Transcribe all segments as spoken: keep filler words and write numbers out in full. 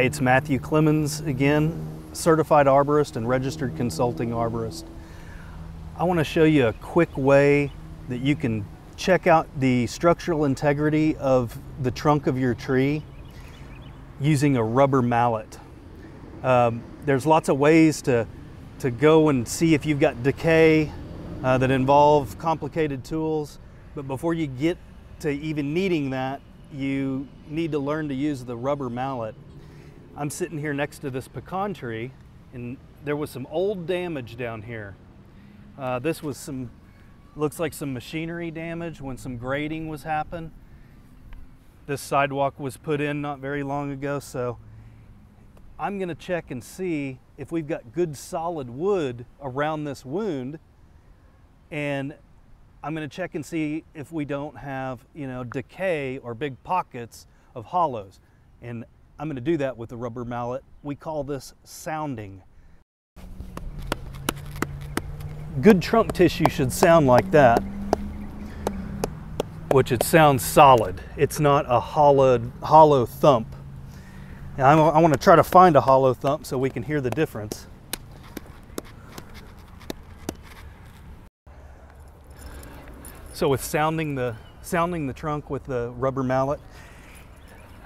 Hey, it's Matthew Clemens again, Certified Arborist and Registered Consulting Arborist. I want to show you a quick way that you can check out the structural integrity of the trunk of your tree using a rubber mallet. Um, there's lots of ways to, to go and see if you've got decay uh, that involve complicated tools, but before you get to even needing that, you need to learn to use the rubber mallet. I'm sitting here next to this pecan tree, and there was some old damage down here. Uh, this was some, looks like some machinery damage when some grading was happened. This sidewalk was put in not very long ago, so I'm gonna check and see if we've got good solid wood around this wound, and I'm gonna check and see if we don't have, you know, decay or big pockets of hollows. And I'm gonna do that with a rubber mallet. We call this sounding. Good trunk tissue should sound like that, which it sounds solid. It's not a hollowed, hollow thump. Now, I'm, I wanna try to find a hollow thump so we can hear the difference. So with sounding the, sounding the trunk with the rubber mallet,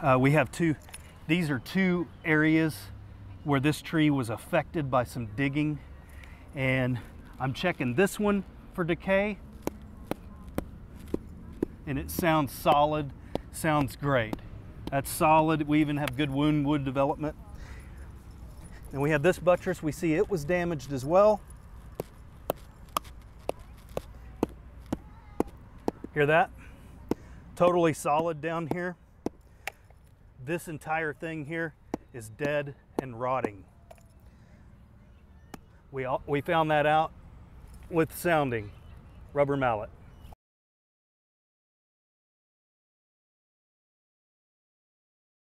uh, we have two, these are two areas where this tree was affected by some digging. And I'm checking this one for decay. And it sounds solid, sounds great. That's solid, we even have good wound wood development. And we have this buttress, we see it was damaged as well. Hear that? Totally solid down here. This entire thing here is dead and rotting. We, all, we found that out with sounding, rubber mallet.